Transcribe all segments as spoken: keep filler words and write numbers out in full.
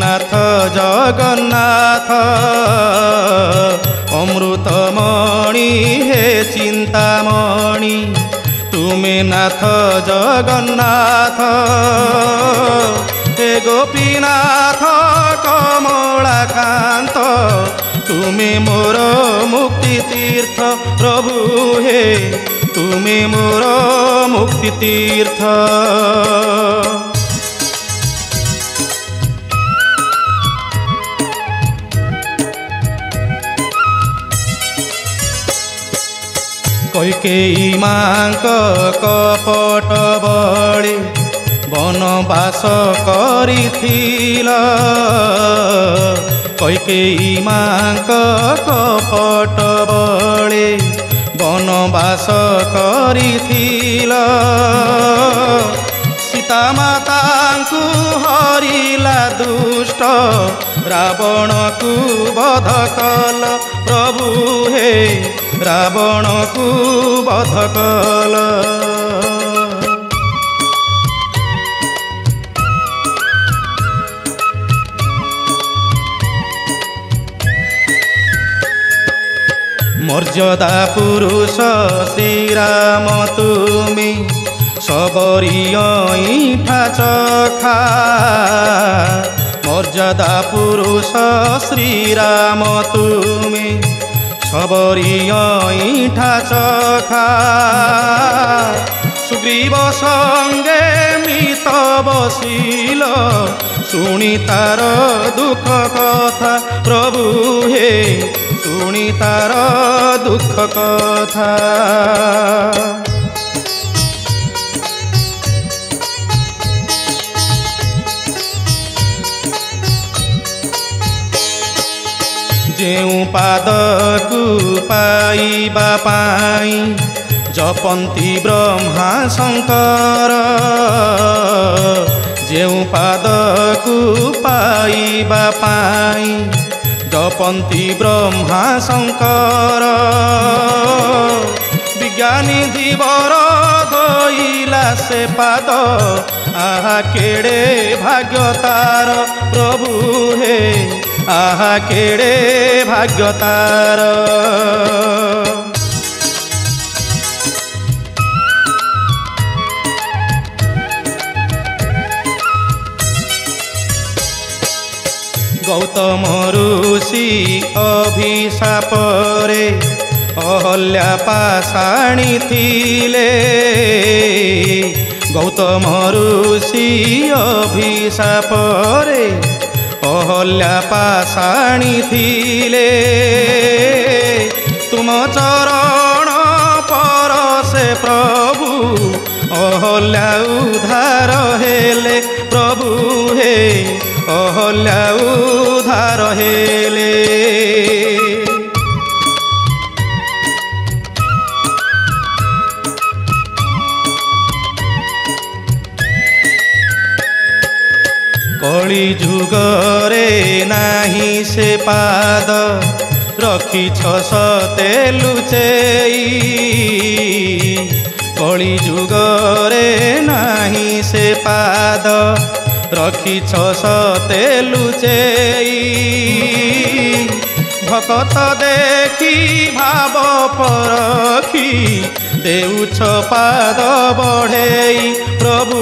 नाथ जगन्नाथ अमृतमणि हे चिंतामणि तुमे नाथ जगन्नाथ हे गोपीनाथ कमलाकांत तुमे मोर मुक्ति तीर्थ प्रभु हे तुमे मोर मुक्ति तीर्थ। कैकेयी मांक कपट बड़े वनवास करिथिला कैकेयी मांक कपट बड़े वनवास करिथिला सीता मातांकु हरिला दुष्ट रावण को वध कल प्रभु हे रावण को वध कल। मर्यादा पुरुष श्रीराम तुमी सबरियईठा चखा मर्यादा पुरुष श्रीराम तुमी सबरियईठा चखा सुग्रीव संगे मित बसिल सुनी तार दुख कथा प्रभु हे सुनी तार दुख कथा। जेऊ पादकु पाइबा पाई जपन्ति ब्रह्मा शंकर जेऊ पादकु पाइबा पाई जपन्ति ब्रह्मा शंकर विज्ञानी धीवर धइला से पाद आहा केड़े भाग्य तार प्रभु हे आहा केड़े भाग्य तार। गौतम ऋषि अभिशाप रे अहल्या पाषाणी थिले गौतम ऋषि अभिशाप रे अहल्या पाषाणी थिले तुम चरण पर से प्रभु अहल्या उधार हेले प्रभु हे अहल्या उधार हेले। कली जुगरे नाही से पाद रखी सते लुचेई कली जुगरे नाही से पाद रखी सते लुचेई भक्त देखी भाव परखी देउछ पाद बढ़ेई प्रभु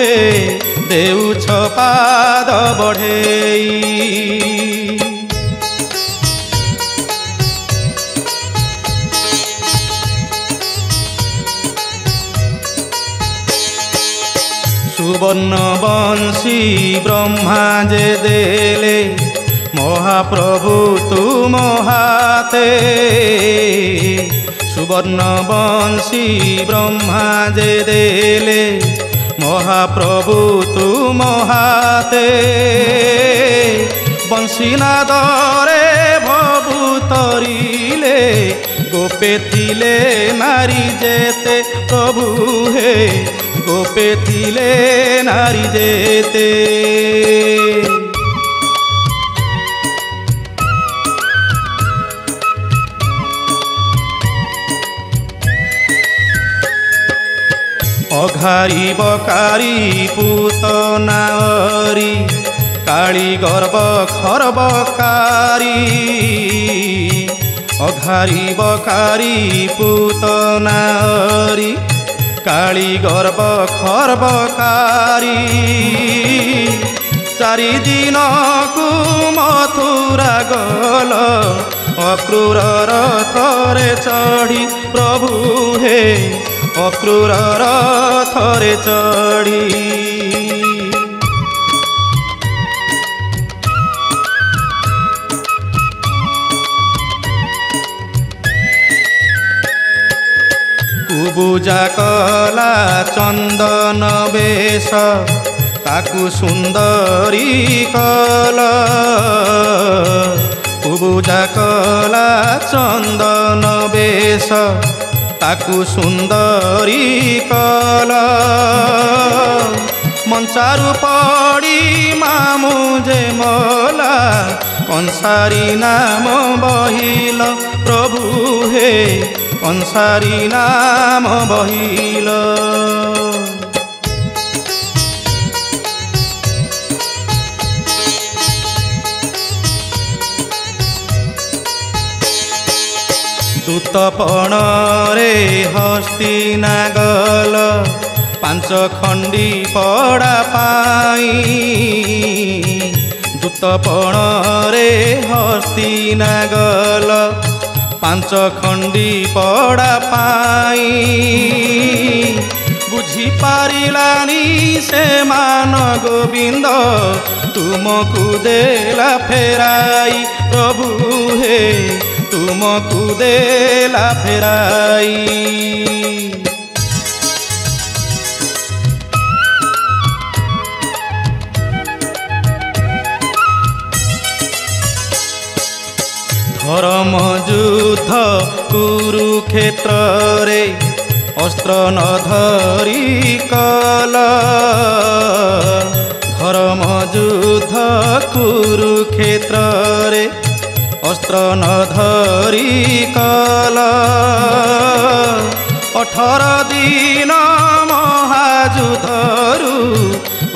हे देउछ पाद बढ़ेई। सुवर्ण बंशी ब्रह्मा जे देले महाप्रभु तुम हाते सुवर्ण बंशी ब्रह्मा जे देले महाप्रभु तुम हाते बंशीनादरे भवु तरिले गोपे थिले नारी जेते प्रभु हे गोपे थिले नारी जेते। अघारी बकारी पूतना अरी काली गर्व खरब कारी अघारी बकारी पूतनारी काली गर्व खरब कारी चारि दिन को मथुरा गल अक्रूर रथरे चढ़ी प्रभु हे अक्रूर रथरे चढ़ी पूजा कला चंदन बेश ताकु सुंदरी कला पूजा कला चंदन बेश ताकु सुंदरी कला मंचारु पड़ी मामु जे मला कंसारी नाम बहिल प्रभु हे कंसारी नाम बहिल दूतपण रे हस्ती नागल पांच खंडी पड़ा पाई दूतपण रे हस्ती नागल पांच खंडी पड़ा पाई बुझी पारिलानी से मान गोविंद तुमको देला फेराई प्रभु हे तुमको देला फेराई धर्म युद्ध कुरुक्षेत्र रे अस्त्र न धरी कल धर्म युद्ध कुरुक्षेत्र रे अस्त्र न धरी कल अठार दिन महायुद्धरू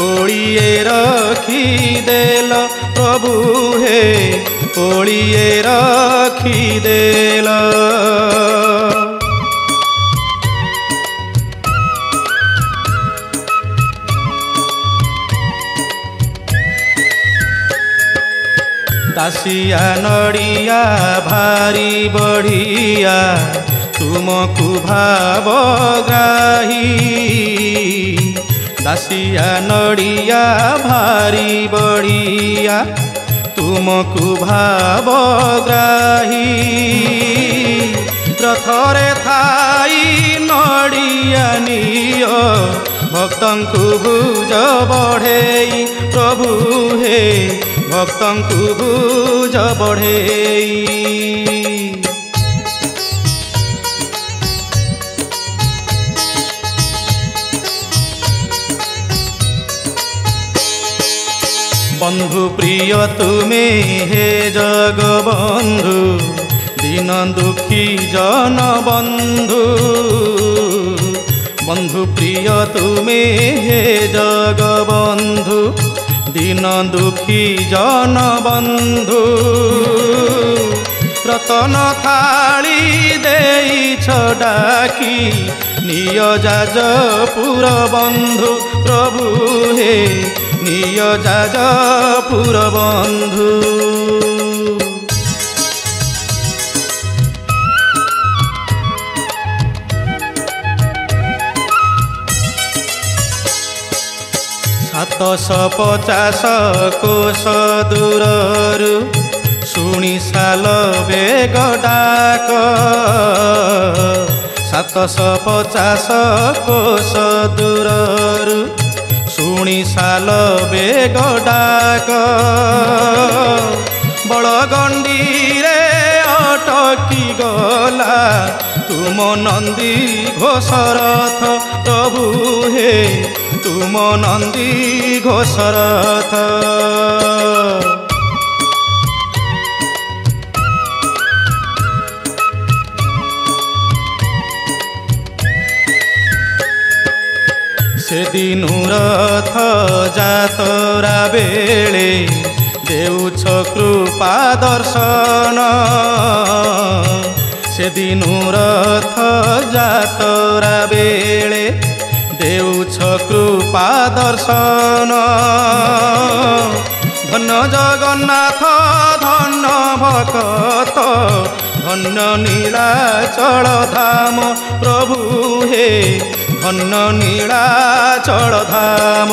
ओड़िए रखी देल प्रभु हे ओड़िए रखी देल दासिया नड़िया भारी बढ़िया तुमको भाव ग्राही दासिया नड़िया भारी बढ़िया तुमको भाव ग्राही रथरे थाई नड़िया नियो भक्तंकु भुज बढ़ेई प्रभु हे भक्तंकु भुज बढ़ेई बंधु प्रिय तुम्हें हे जग बंधु दीन दुखी जन बंधु बंधु प्रिय तुम्हें हे जग बंधु दीन दुखी जन बंधु रतन थाली देई छडाकी निय जाजपुर बंधु प्रभु हे निय जाजपुर बंधु सात सौ पचास कोष दूररु सुनी साल बेग डाक सात सौ पचास कोष दूररु सुनी साल बेग डाक बड़गंडी रे अटकी गला तुम नंदी घोषरथ प्रभु हे तुम नंदी घोषरथ सेदिनु रथ जातरा बेले देउछ कृपा दर्शन सेदिनु रथ जातरा बेले देउछ कृपा दर्शन धन्य जगन्नाथ धन्य भक्त धन्य नीलाचल धाम प्रभु हे धन्य नीलाचल धाम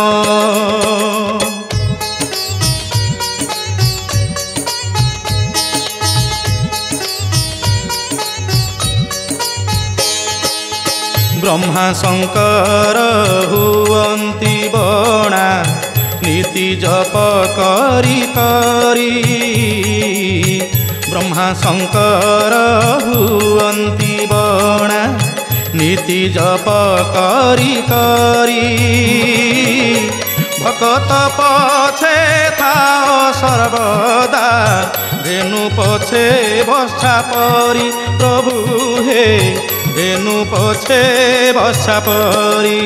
ब्रह्मा शंकर हुवन्ति बणा नीति जप करी करी ब्रह्मा शंकर हुवन्ति बणा नीति जप करी करी भक्त पछे था सर्वदा धेनु पछे बसा परी प्रभु हे धेनु पछे बसा परी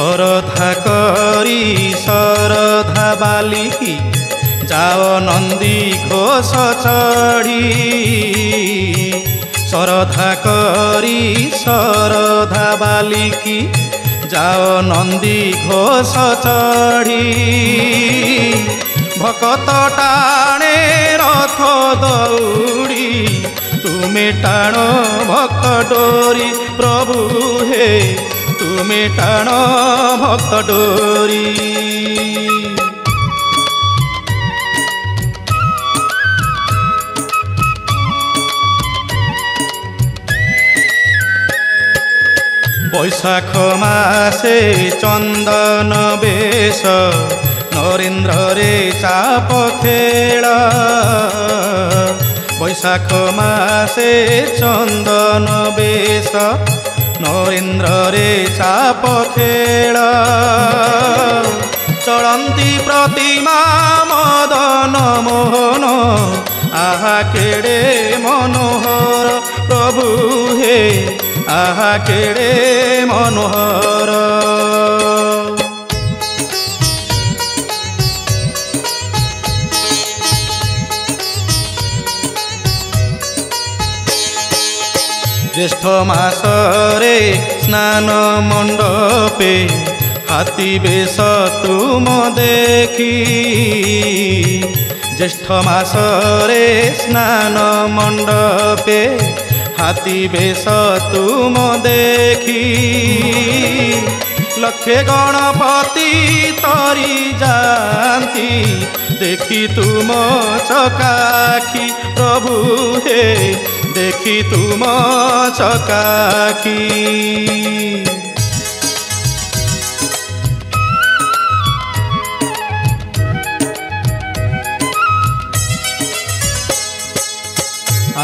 सरधा करी सरधा बालिकी जाओ नंदी घोष चढ़ी सरधा करी सरधा बालिकी जाओ नंदी घोष चढ़ी भकत टाणे रथ दौड़ी तुम्हें टाणो भक्त डोरी प्रभु हे तुम्हें टाण भक्त डोरी बैशाख मासे चंदन बेश नरेन्द्र रे चाप खेल बैशाख मासे चंदन बेश नरेन्द्र रे चाप खेल चलती प्रतिमा मदन मोहन आहा केड़े मनोहर प्रभु हे आहा केड़े मनोहर ज्येष्ठ मास रे स्नान मंडपे हाथी बेश तुम देखी ज्येष्ठ मास रे स्नान मंडपे हाथी बेश तुम देखी लक्ष्य गणपति तरी जानती देखी तुम चकाखी प्रभु हे देखी तुम चकाखी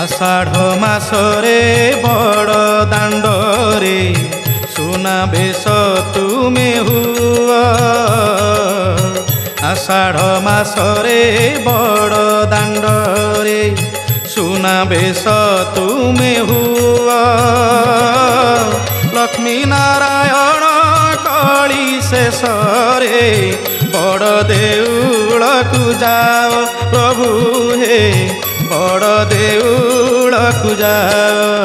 आषाढ़ मास रे बड़ दांड रे सुना बेश तुम्हें हुआ आषाढ़ मास रे बड़ दांड रे सुना बेश तुम्हें हुआ लक्ष्मी नारायण कली शेष रे बड़ देउल कु जाओ प्रभु हे बड़ देउल कु जाओ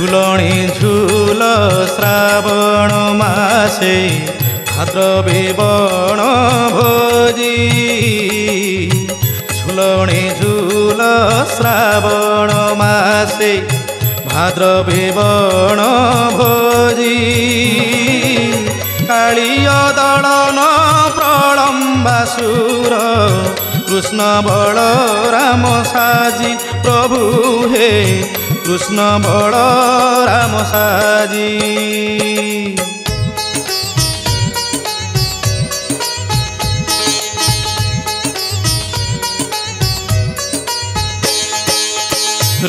झूलणी झूल श्रावण मासे भाद्रवे बण भोजी झूलणी झूल श्रावण मासे भाद्रवे बण भोजी कालिय दलन प्रलम्बासुर कृष्ण बलराम साजी प्रभु हे कृष्ण बलराम साजी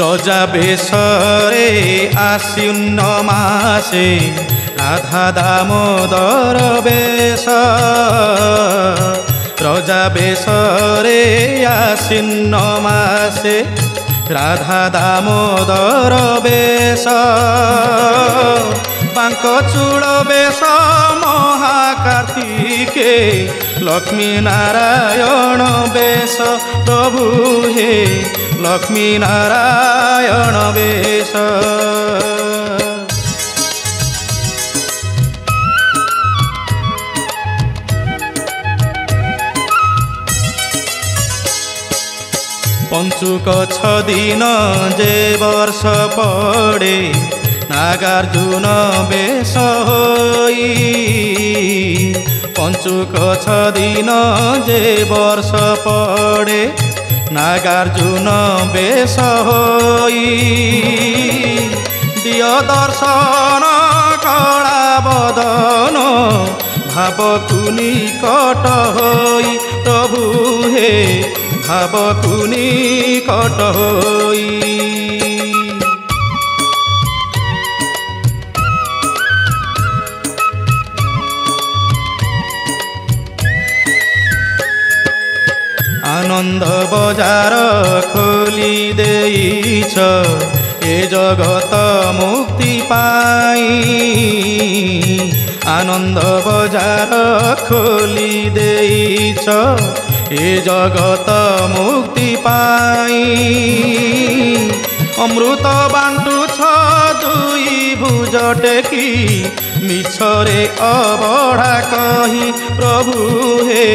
ব্রজা বেশরে আশ্বিন মাসে রাধা দামোদর বেশ। ব্রজা বেশরে আশ্বিন মাসে রাধা দামোদর বেশ। পাঙ্ক চূড় বেশ মহাকার্তিকে লক্ষ্মী নারায়ণ বেশ। প্রভু হে লক্ষ্মী নারায়ণ বেশ। পঞ্চুক ছদিন যে বর্ষ পড়ে নাগার্জুন বেশ হই। পঞ্চুক ছদিন যে বর্ষ পড়ে নাগার্জুন বেশ হই। দিয় দর্শন কলা বদন ভাবকু নিকট হই। প্রভু হে ভাবকু নিকট হই। আনন্দ বজাৰ খুলি দেইছ এ জগত মুক্তি পাই। আনন্দ বজাৰ খুলি দেইছ এ জগত মুক্তি পাই। অমৃত বাণ্টুছ দুই ভুজ টেকি মিছৰে অবঢ়া কহি। প্ৰভু হে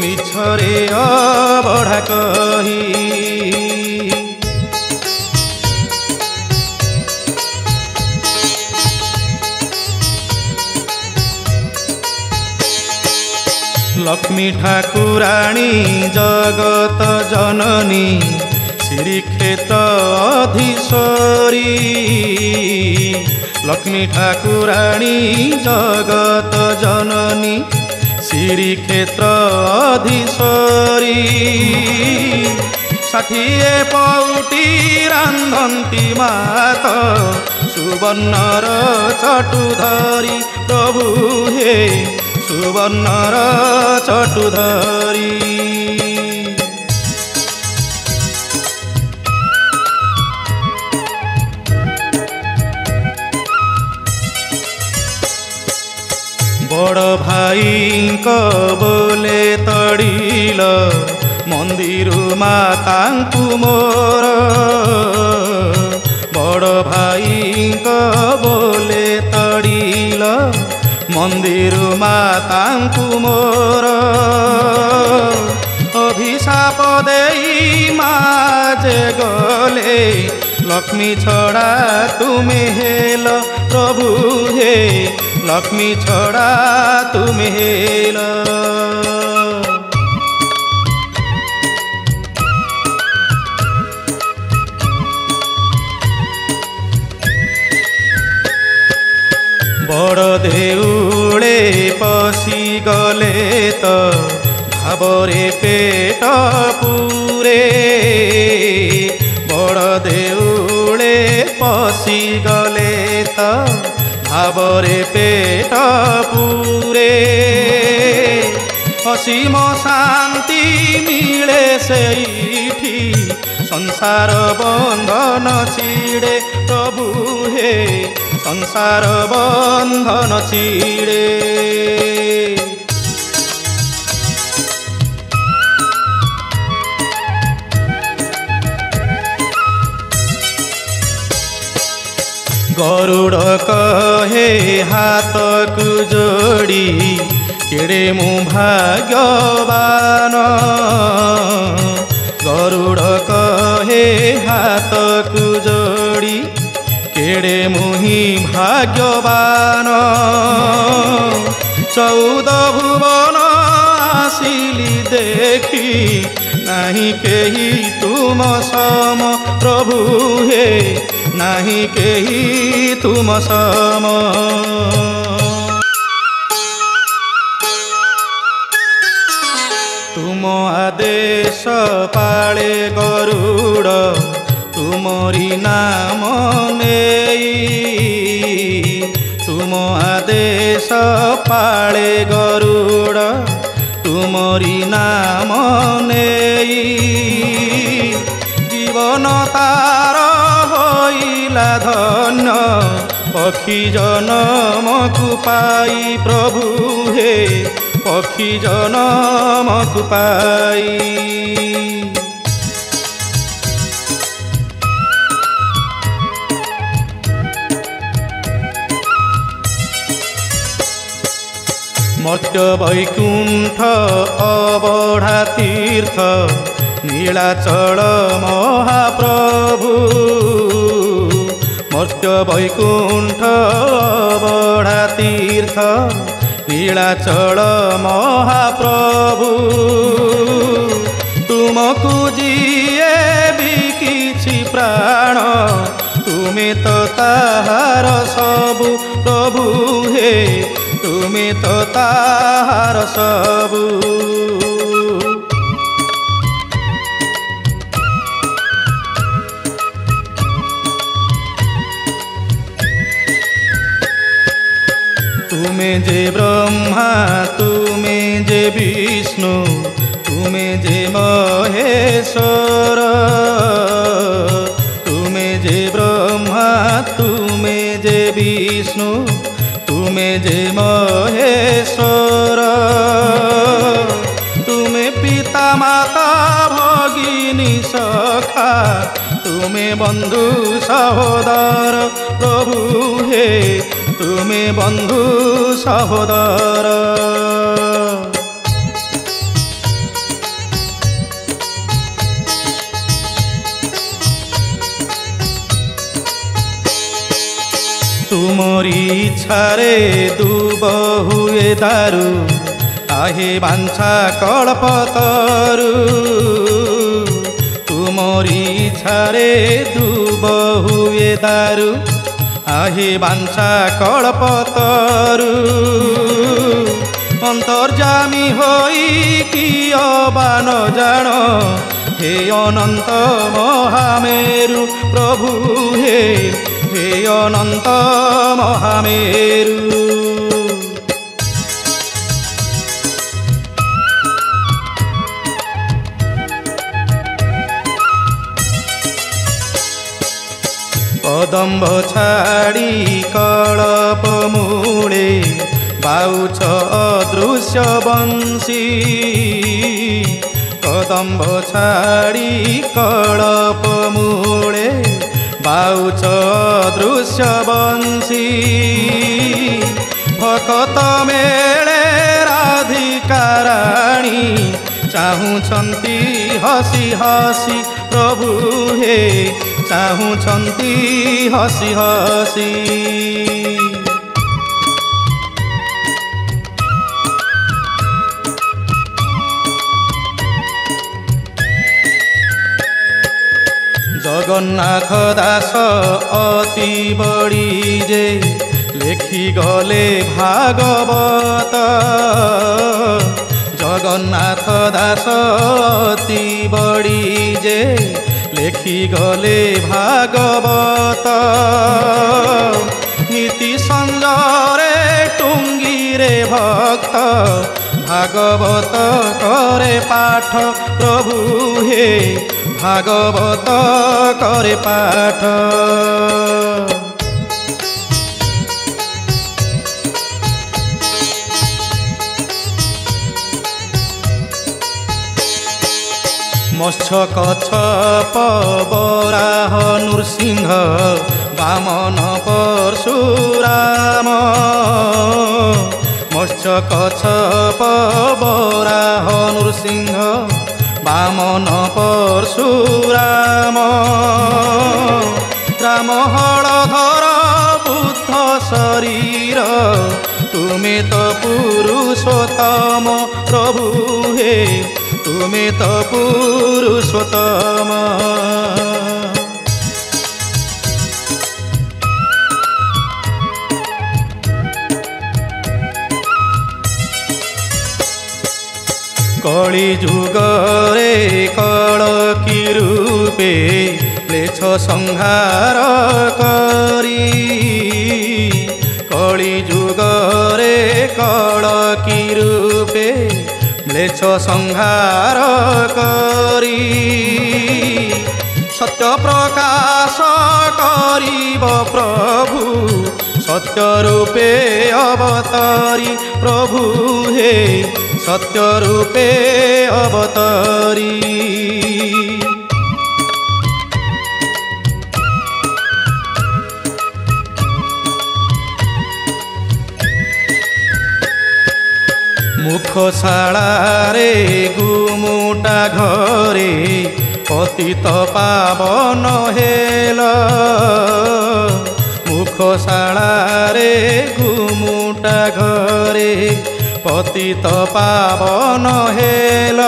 মিছৰে অবঢ়া কহি। লক্ষ্মী ঠাকুরাণী জগত জননী শ্রীক্ষেত্র অধীশ্বরী। লক্ষ্মী ঠাকুরাণী জগত জননী শ্রীক্ষেত্র অধীশ্বরী। ষাঠিয়ে পৌটি রান্ধন্তি মাত সুবর্ণর চটু ধরি। প্রভু হে সুবর্ণর চটু ধরি। বড় ভাইঙ্ক বলে তড়িল মন্দিরু মাতাঙ্কু মোর। বড় ভাইঙ্ক বলে তড়িল মন্দিরু মাতাঙ্কু মোর। অভিশাপ দেই মা যে গলে লক্ষ্মী ছড়া তুমি হেল। প্রভু হে লক্ষ্মী ছড়া তুমি হেল। বড় দেউলে পশি গলে তো ভাবরে পেট পুরে। বড় দেউলে পশি গলে তো ভাবরে পেট পুরে। অসীম শান্তি মিলে সেইঠি সংসার বন্ধন ছিড়ে। প্রভু হে সংসার বন্ধন ছিড়ে। গরুড় কহে হাতকু যোড়ি কেড়ে মু ভাগ্যবান। গরুড় কহে হাতকু যোড়ি কেড়ে মুহি ভাগ্যবান। চৌদ ভুবন আসিলি দেখি নাহি কেহি তুম সম। প্রভু হে নাহি কেহি তুম সম। তুম আদেশ পালে গরুড় তুমরি नामो नेई तुम आदेश पाळे गरुड़ तुमरी नाम नेई जीवन तार होइला धन्य पक्षी जन्म को पाई प्रभु हे पक्षी जन्म को पाई। मर्त्य वैकुंठ अबढ़ा तीर्थ नीलाचल महाप्रभु मर्त्य वैकुंठ अबढ़ा तीर्थ नीलाचल महाप्रभु तुमको जीए भी किछि प्राण तुम्हें तो ताहार सबु प्रभु हे तुम्हें तो ताहार सबु। तुम्हें जे ब्रह्मा तुम्हें जे विष्णु तुम्हें जे महेश्वर तुम्हें जे ब्रह्मा तुम्हें जे विष्णु तुम्हें जे महेश्वर तुम्हें पिता माता भगिनी सखा तुम्हें बंधु सहोदर प्रभु हे तुम्हें बंधु सहोदर। तुमरी इच्छारे दुब हुए दारू आहे बांछा कल्पतरू तुमरी इच्छारे दुब हुए दारू आहे बांछा कल्पतरू अंतर्जामी होई कि अबा न जानो हे अनंत महामेरु प्रभु हे हे अनंत महामेरु। कदम्ब छाड़ी कलप मूले बाउछ अदृश्य बंशी कदम्ब छाड़ी कलप मूले बाउछ दृश्य बंशी भकत मेले राधिका रानी चाहूंती हसी हसी प्रभु हे चाहूंती हसी हसी। जगन्नाथ दास अति बड़ी जे लेखी गले भागवत जगन्नाथ दास अति बड़ी जे लेखी गले भागवत नीति संजरे टुंगी रे भक्त भागवत करे पाठ प्रभु हे भागवत करे पाठ। मत्स्य कच्छप वराह नृसिंह वामन परशुराम मत्स्य कच्छप वराह नृसिंह वामन परशुराम राम हलधर बुद्ध शरीर तुम्हें तो पुरुषोत्तम प्रभु हे तुम्हें तो पुरुषोत्तम। कलिजुगरे कलकी रूपे ছ संहार করি কলি যুগরে কলকি রূপে ম্লেছ সংহার করি সত্য প্রকাশ করিব প্রভু সত্য রূপে অবতারি প্রভু হে সত্য রূপে অবতারি मुखशालारे गुमुटा घरे पतित पावन हेल मुखशालारे गुमुटा घरे पतित पावन हेल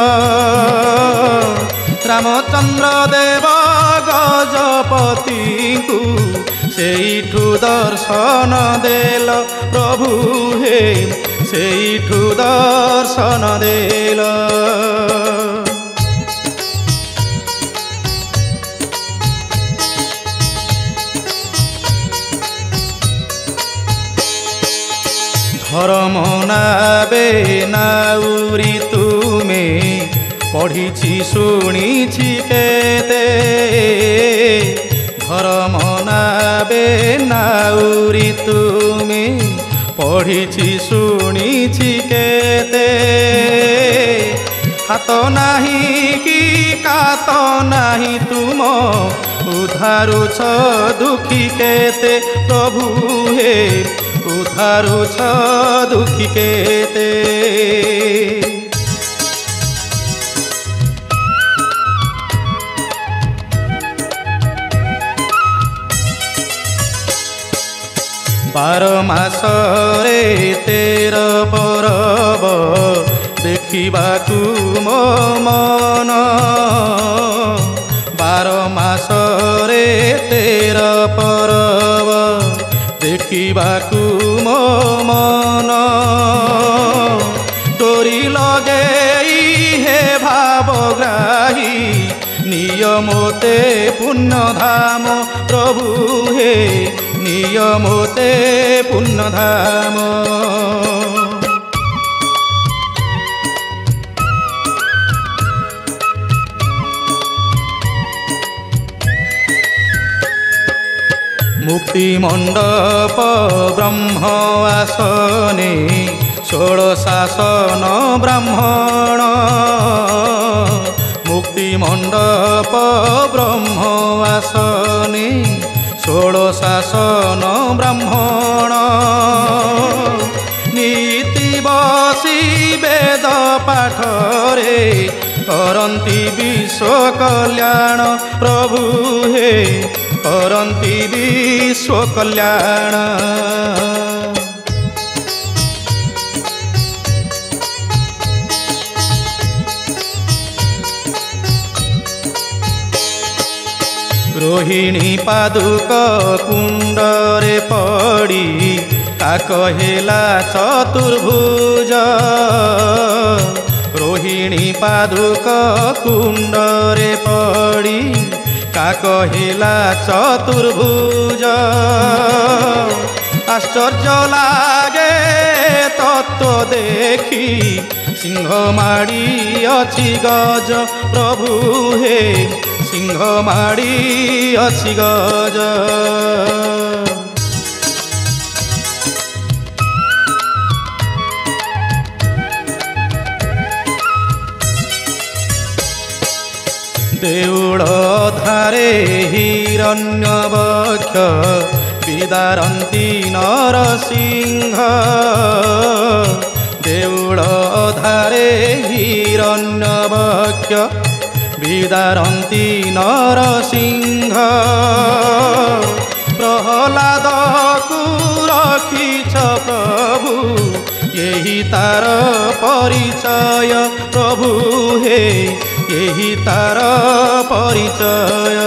रामचंद्र देव गजपति को सेठु दर्शन देल प्रभु हे सेठु दर्शन देल धर्म नावे नाउरी तुमे पढ़ीछि शुणीछि केते धर्म नावे नाउरी तुमे पढ़ीछि शुणीछि केते हाथ नाही कि कात नाही तुम उधारुछ दुखी केते प्रभु हे उधारु छ दुखी केते बार मास रे तेर परब देखिबाकु मो मन बार मास रे तेर परब देखिबाकु मो मन डोरी लगेई हे भावग्राही नियमोते पुण्यधाम प्रभु हे नियमोते पुण्यधाम मुक्ति मंडप ब्रह्म आसने षोड़ शासन ब्राह्मण मुक्ति मंडप ब्रह्म आसने षोड़ शासन ब्राह्मण नीति बसी वेद पाठरे करंती विश्व कल्याण प्रभु हे करंती विश्व कल्याण रोहिणी पादुक कुंडरे पड़ी का कहेला चतुर्भुज रोहिणी पादुक कुंडरे पड़ी का कहिला चतुर्भुज आश्चर्य लागे तत्व देखी सिंह माड़ी अछि गज प्रभु हे सिंह माड़ी अछि गज देउळ धारे हिरण्यवक्ष विदारंती नरसिंह देउळ धारे हिरण्यवक्ष विदारंती नरसिंह प्रहलाद कु रखिछ प्रभु यही तार परिचय प्रभु हे यही तार परिचय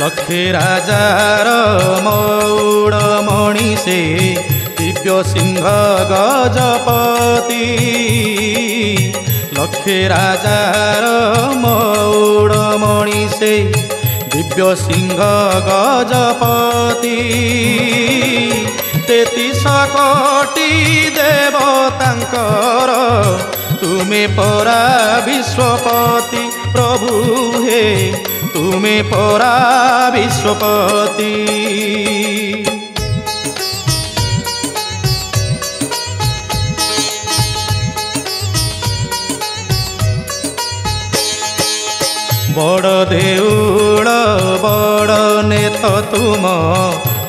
लक्ष्मी राजार मौड़ मणि से दिव्य सिंह गजपति लक्ष्मी राजार मौड़ मणि से दिव्य सिंह गजपति तेतीस कोटि देवतांकर तुम्हें परा विश्वपति प्रभु हे तुम्हें परा विश्वपति। बड़ देउल बड़ नेत तुम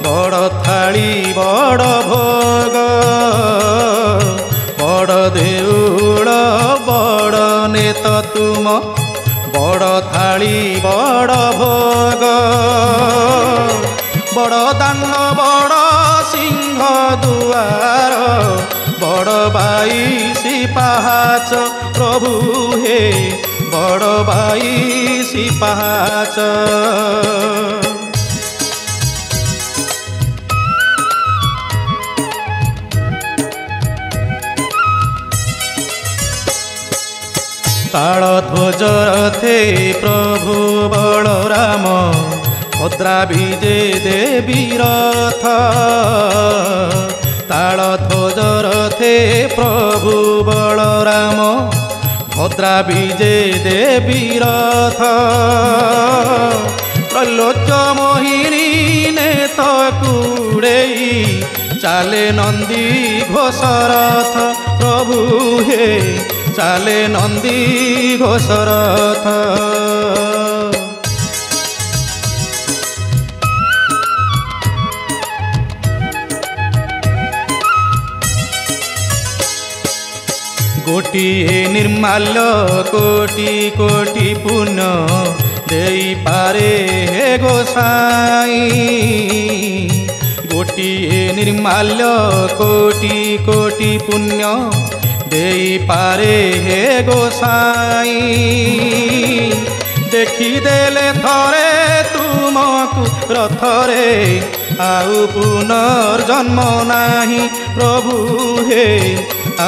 बड़ थाली बड़ भोग बड़ देउल बड़ नेत तुम बड़ थाली बड़ भोग बड़ दान बड़ सिंह दुआर बड़ बाई सिपाहाच प्रभु हे बड़ बाई सिपाहाच। ताल ध्वज रथे प्रभु बलराम भद्रा विजे देवी रथ ताल ध्वज रथे प्रभु बलराम भद्रा विजे देवी रथ प्रलोच मोहिनी नेत कुड़ेई चाले नंदी घोष रथ प्रभु हे चाले नंदी घोषरथ। गोटिए निर्मल कोटि कोटि पुण्य देई पारे हे गोसाई गोटिए निर्मल कोटि कोटि पुण्य देई पारे हे गोसाई देखी देले थरे तुमको रथरे आउ पुनर्जन्म नाही प्रभु हे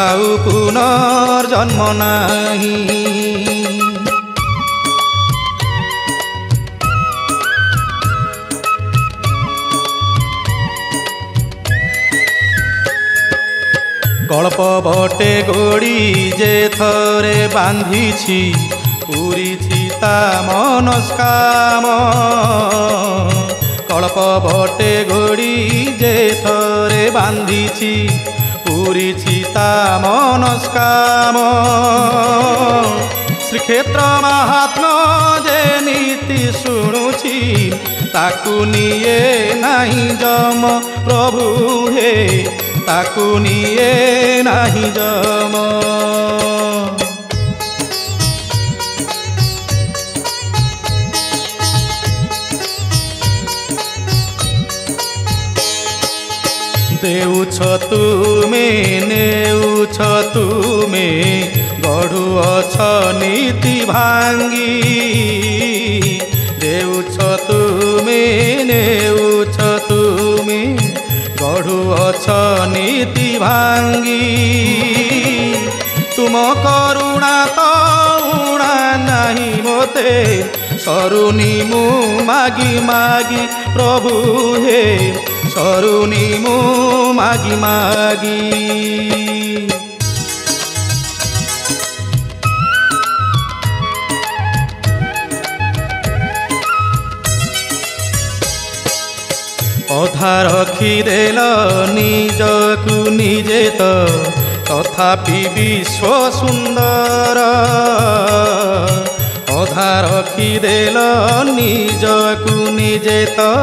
आउ पुनर्जन्म नाही। गल्प बटे गोड़ी जे थरे बांधीछि पूरीछि ता मनस्काम गल्प बटे गोड़ी जे थरे बांधीछि पूरीछि ता मनस्काम श्रीक्षेत्र महात्मा जे नीति शुणुछि ताकु निये नाही जम प्रभु हे ताकु निये नाही जम। देउछ तुमे नेउछ तुमे गढ़ुअछ नीति भांगी देउछ तुमे नेउछ तुमे गढ़ुअछ नीति भांगी तुम करुणा तो उणा नहीं मोते सरुनी मु मागी मागी प्रभु हे सरुनी मु मागी मागी। अधा रखी देल निजकु निजे तो तथापि विश्व सुंदर अधा रखी देल निजकु निजे तो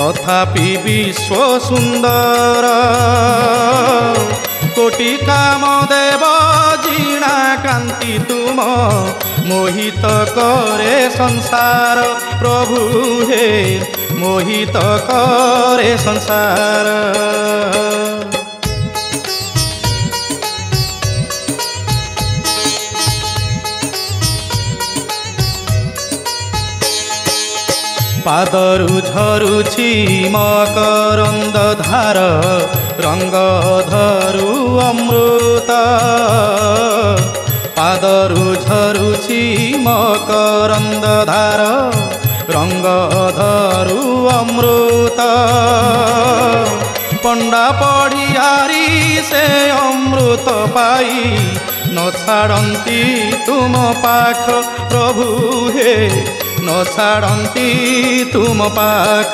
तथापि विश्व सुंदर कोटि काम देव जीणा कांति तुम मोहित करे संसार प्रभु हे मोहित करे संसार। पादरू झरुछि मकरन्द धार रंग धरु अमृत पादरू झरुछि मकरन्द धार रंग धरु अमृत पंडा पढ़िहारी से अमृत पाई न छाड़ती तुम पाख प्रभु हे न छाड़ती तुम पाख।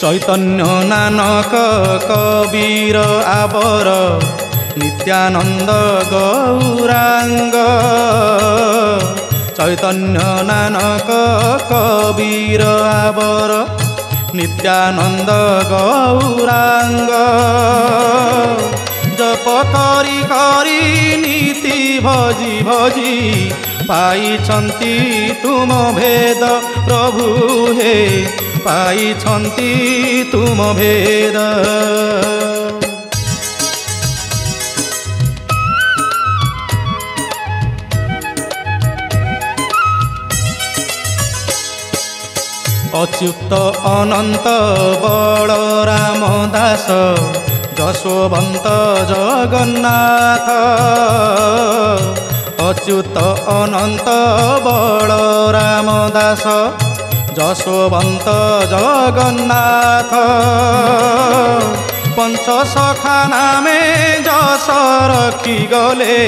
चैतन्य नानक कबीर आवर नित्यानंद गौरांग चैतन्य नानक कबीर आवर नित्यानंद गौरांग जप करी करी नीति भजी भजी पाइछन्ति तुम भेद प्रभु हे पाइछन्ति तुम भेद। अच्युत अनंत बलराम दास जशोवंत जगन्नाथ अच्युत अनंत बलराम दास जशोवंत जगन्नाथ पंचसखा नामे जस रखी गले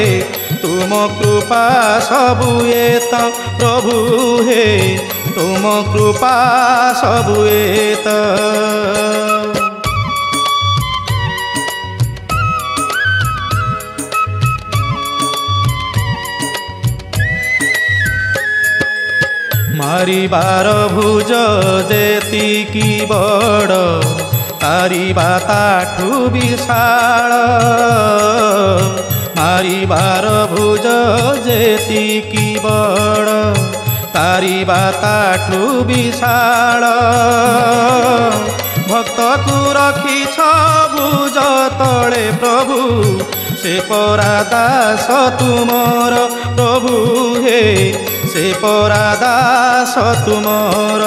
तुम कृपा सबुएत प्रभु हे तुम कृपा सबुएत। मारी बार भुज जेती की बड़ तारी बाताठू विशाल मारी बार भुज जेती की बड़ तारी बाताठू विशाल भक्त को रखी बुझ तले प्रभु से परा दास तुमर प्रभु हे से परा दास तुमर।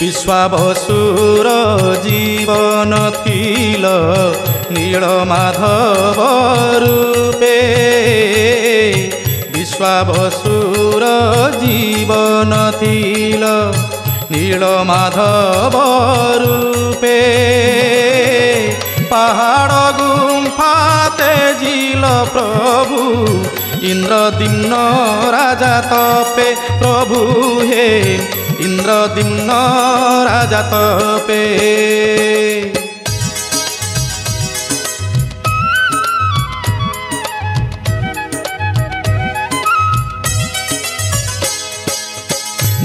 विश्वावसुर जीवन थिल नील माधव रूपे विश्वावसुर जीवन थिल नील माधव रूपे पहाड़ गुम्फाते जिल प्रभु इंद्रदिम्न राजा तपे प्रभु हे इंद्रदिम्न राजा तपे।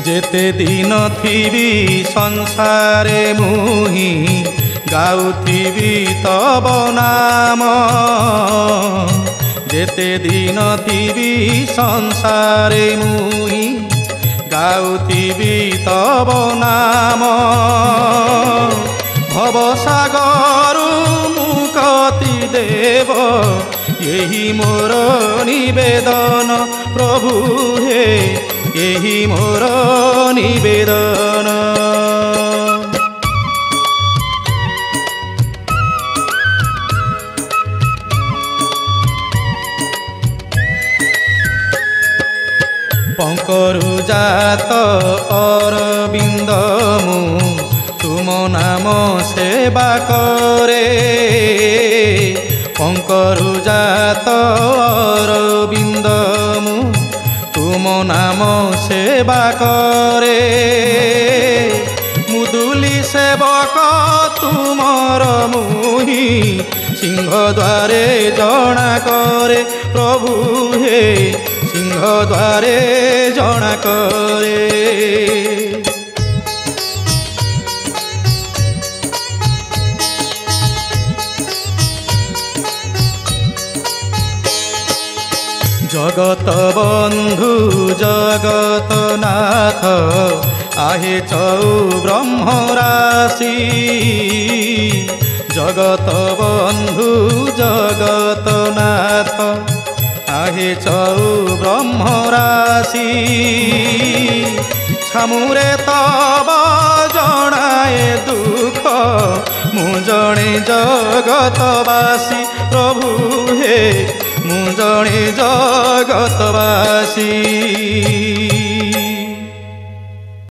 जेते दिन थी संसारे मुही गाउथिबी तब नाम जेते दिन थी संसारे मुही गाउथिबी तब नाम भवसागरु मुँ कति देव यही मोर निवेदन प्रभु हे यही मोर निवेदन। पंकरु जात अरविंद मु तुम नाम सेवा करे पंकरु जात अरविंद मु तुम नाम सेवा करे मुदुली सेवक तुमर मुही सिंह द्वारे जना करे प्रभु हे सिंह द्वारे जना करे। জগত বন্ধু জগতনাথ আহিছ ব্রহ্ম রাশি। জগত বন্ধু জগতনাথ আহিছ ব্রহ্ম রাশি। ছামুরে তব জনায়ে দুঃখ মু জনে জগতবাসী। প্রভু হে মু জনে জগতবাসী।